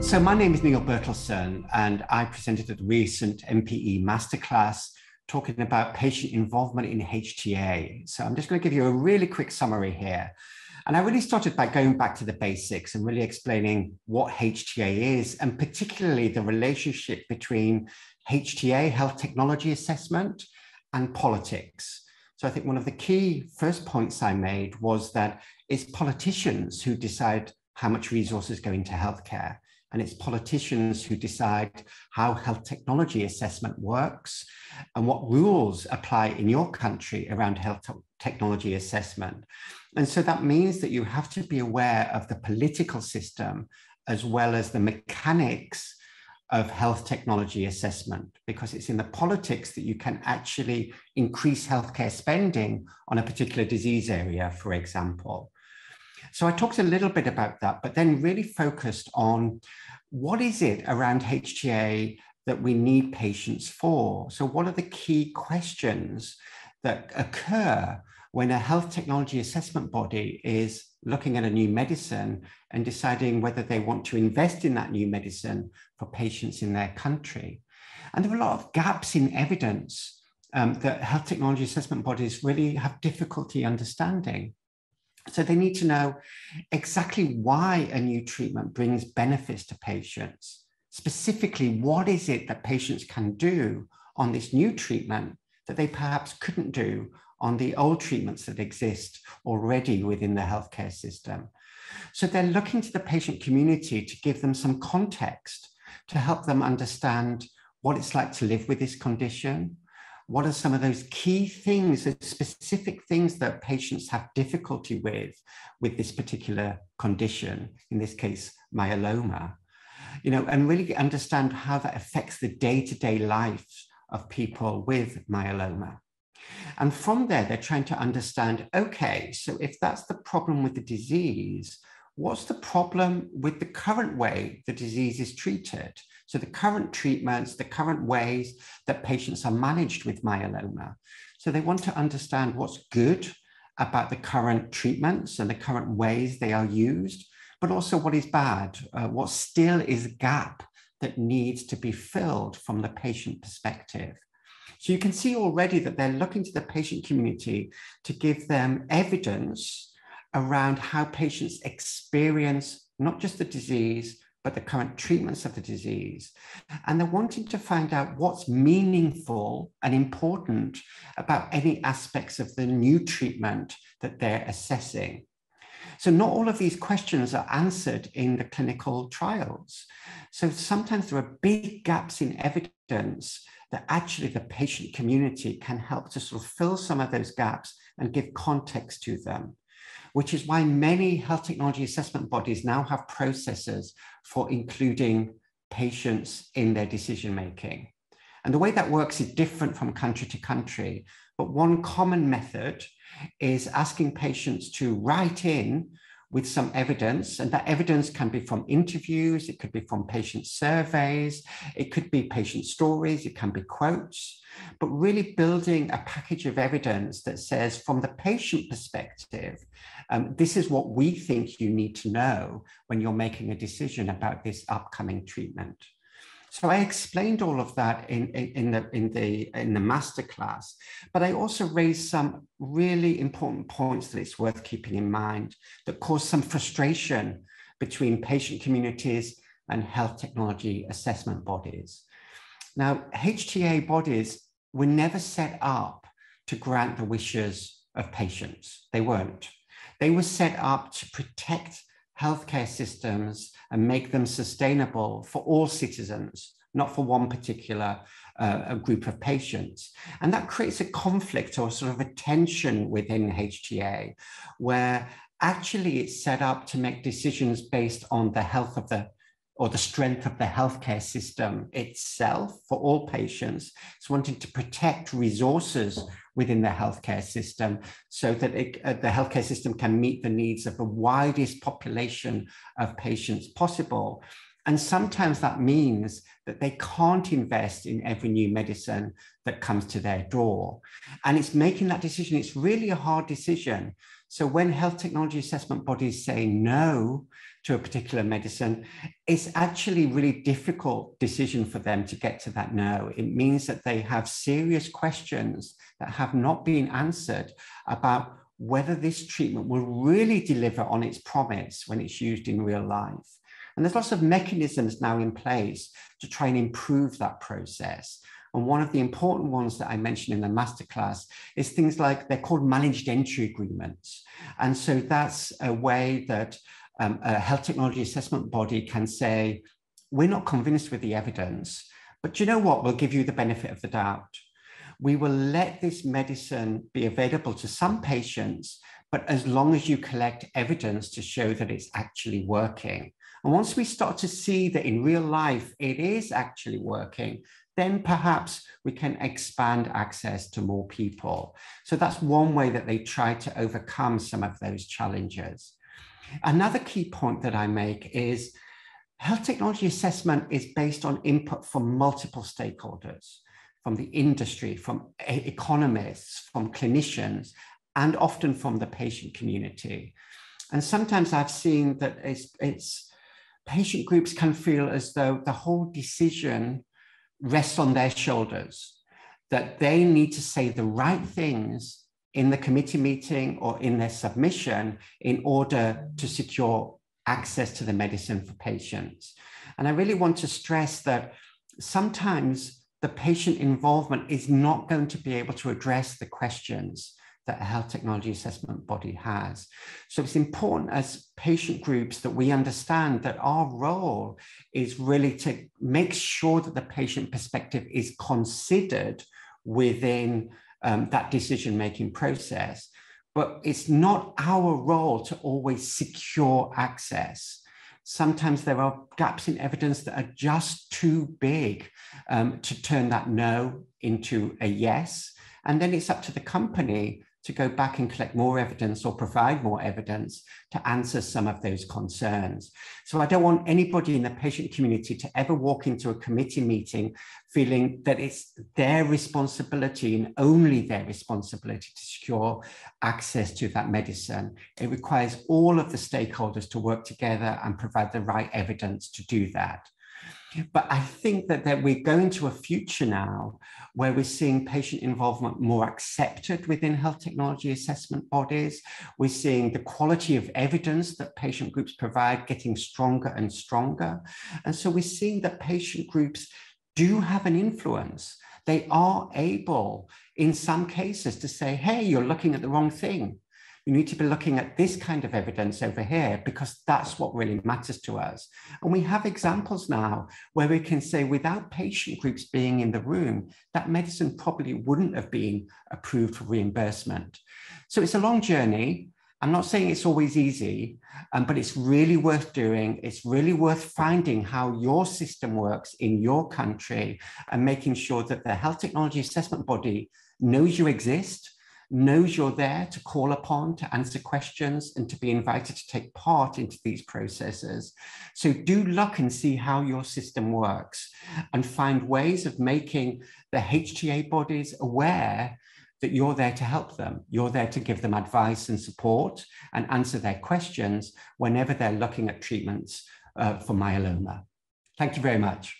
So my name is Neil Bertelsen, and I presented at the recent MPE Masterclass talking about patient involvement in HTA. So I'm just going to give you a really quick summary here. And I really started by going back to the basics and really explaining what HTA is, and particularly the relationship between HTA, health technology assessment, and politics. So I think one of the key first points I made was that it's politicians who decide how much resources go into healthcare. And it's politicians who decide how health technology assessment works and what rules apply in your country around health technology assessment. And so that means that you have to be aware of the political system as well as the mechanics of health technology assessment, because it's in the politics that you can actually increase healthcare spending on a particular disease area, for example. So I talked a little bit about that, but then really focused on what is it around HTA that we need patients for? So what are the key questions that occur when a health technology assessment body is looking at a new medicine and deciding whether they want to invest in that new medicine for patients in their country? And there are a lot of gaps in evidence that health technology assessment bodies really have difficulty understanding. So they need to know exactly why a new treatment brings benefits to patients. Specifically, what is it that patients can do on this new treatment that they perhaps couldn't do on the old treatments that exist already within the healthcare system? So they're looking to the patient community to give them some context, to help them understand what it's like to live with this condition. What are some of those key things, the specific things that patients have difficulty with this particular condition, in this case, myeloma, you know, and really understand how that affects the day-to-day lives of people with myeloma. And from there, they're trying to understand, okay, so if that's the problem with the disease, what's the problem with the current way the disease is treated? So the current treatments, the current ways that patients are managed with myeloma. So they want to understand what's good about the current treatments and the current ways they are used, but also what is bad, what still is a gap that needs to be filled from the patient perspective. So you can see already that they're looking to the patient community to give them evidence around how patients experience not just the disease, but the current treatments of the disease. And they're wanting to find out what's meaningful and important about any aspects of the new treatment that they're assessing. So not all of these questions are answered in the clinical trials. So sometimes there are big gaps in evidence that actually the patient community can help to sort of fill some of those gaps and give context to them, which is why many health technology assessment bodies now have processes for including patients in their decision-making. And the way that works is different from country to country, but one common method is asking patients to write in with some evidence, and that evidence can be from interviews, it could be from patient surveys, it could be patient stories, it can be quotes, but really building a package of evidence that says, from the patient perspective, this is what we think you need to know when you're making a decision about this upcoming treatment. So I explained all of that in the masterclass, but I also raised some really important points that it's worth keeping in mind that cause some frustration between patient communities and health technology assessment bodies. Now, HTA bodies were never set up to grant the wishes of patients. They weren't. They were set up to protect healthcare systems and make them sustainable for all citizens, not for one particular group of patients. And that creates a conflict or sort of a tension within HTA, where actually it's set up to make decisions based on the health of the or the strength of the healthcare system itself for all patients. It's wanting to protect resources within the healthcare system so that the healthcare system can meet the needs of the widest population of patients possible. And sometimes that means that they can't invest in every new medicine that comes to their door. And it's making that decision. It's really a hard decision. So when health technology assessment bodies say no to a particular medicine, it's actually a really difficult decision for them to get to that no. It means that they have serious questions that have not been answered about whether this treatment will really deliver on its promise when it's used in real life. And there's lots of mechanisms now in place to try and improve that process. And one of the important ones that I mentioned in the masterclass is things like, they're called managed entry agreements. And so that's a way that a health technology assessment body can say, we're not convinced with the evidence, but you know what, we'll give you the benefit of the doubt. We will let this medicine be available to some patients, but as long as you collect evidence to show that it's actually working. And once we start to see that in real life, it is actually working, then perhaps we can expand access to more people. So that's one way that they try to overcome some of those challenges. Another key point that I make is health technology assessment is based on input from multiple stakeholders, from the industry, from economists, from clinicians, and often from the patient community. And sometimes I've seen that it's patient groups can feel as though the whole decision rests on their shoulders, that they need to say the right things in the committee meeting or in their submission in order to secure access to the medicine for patients. And I really want to stress that sometimes the patient involvement is not going to be able to address the questions that a health technology assessment body has. So it's important as patient groups that we understand that our role is really to make sure that the patient perspective is considered within that decision-making process. But it's not our role to always secure access. Sometimes there are gaps in evidence that are just too big to turn that no into a yes. And then it's up to the company to go back and collect more evidence or provide more evidence to answer some of those concerns. So I don't want anybody in the patient community to ever walk into a committee meeting feeling that it's their responsibility and only their responsibility to secure access to that medicine. It requires all of the stakeholders to work together and provide the right evidence to do that. But I think that we're going to a future now where we're seeing patient involvement more accepted within health technology assessment bodies. We're seeing the quality of evidence that patient groups provide getting stronger and stronger. And so we're seeing that patient groups do have an influence. They are able, in some cases, to say, hey, you're looking at the wrong thing. You need to be looking at this kind of evidence over here because that's what really matters to us. And we have examples now where we can say without patient groups being in the room, that medicine probably wouldn't have been approved for reimbursement. So it's a long journey. I'm not saying it's always easy, but it's really worth doing. It's really worth finding how your system works in your country and making sure that the health technology assessment body knows you exist, knows you're there to call upon, to answer questions, and to be invited to take part into these processes. So do look and see how your system works and find ways of making the HTA bodies aware that you're there to help them. You're there to give them advice and support and answer their questions whenever they're looking at treatments for myeloma. Thank you very much.